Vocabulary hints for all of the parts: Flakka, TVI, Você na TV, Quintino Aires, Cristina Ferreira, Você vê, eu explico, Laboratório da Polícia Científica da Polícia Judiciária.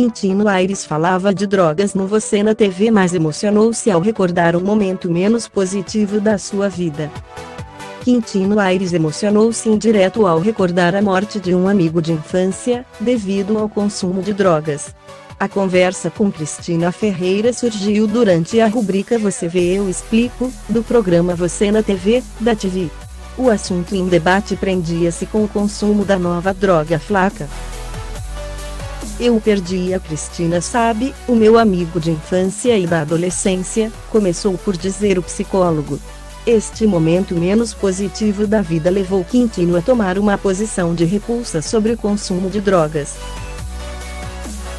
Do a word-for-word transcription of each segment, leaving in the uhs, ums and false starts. Quintino Aires falava de drogas no Você na T V, mas emocionou-se ao recordar um momento menos positivo da sua vida. Quintino Aires emocionou-se em direto ao recordar a morte de um amigo de infância, devido ao consumo de drogas. A conversa com Cristina Ferreira surgiu durante a rubrica Você Vê, Eu Explico, do programa Você na T V, da T V I. O assunto em debate prendia-se com o consumo da nova droga Flakka. Eu perdi a Cristina, sabe, o meu amigo de infância e da adolescência, começou por dizer o psicólogo. Este momento menos positivo da vida levou Quintino a tomar uma posição de repulsa sobre o consumo de drogas.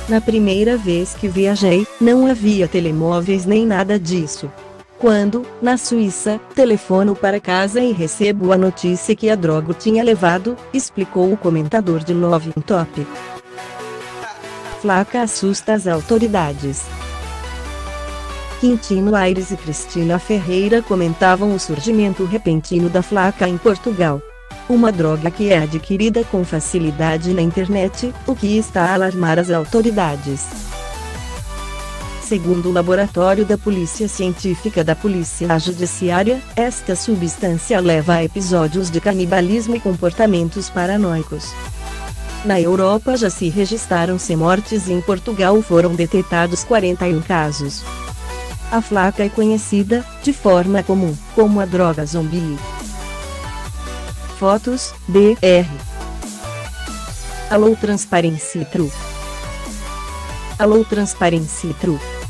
Na primeira vez que viajei, não havia telemóveis nem nada disso. Quando, na Suíça, telefono para casa e recebo a notícia que a droga tinha levado, explicou o comentador de Love on Top. Flakka assusta as autoridades. Quintino Aires e Cristina Ferreira comentavam o surgimento repentino da Flakka em Portugal. Uma droga que é adquirida com facilidade na internet, o que está a alarmar as autoridades. Segundo o Laboratório da Polícia Científica da Polícia Judiciária, esta substância leva a episódios de canibalismo e comportamentos paranoicos. Na Europa já se registraram cem mortes e em Portugal foram detetados quarenta e um casos. A Flakka é conhecida, de forma comum, como a droga zumbi. Fotos, B R. Alô Transparency True. Alô Transparency True.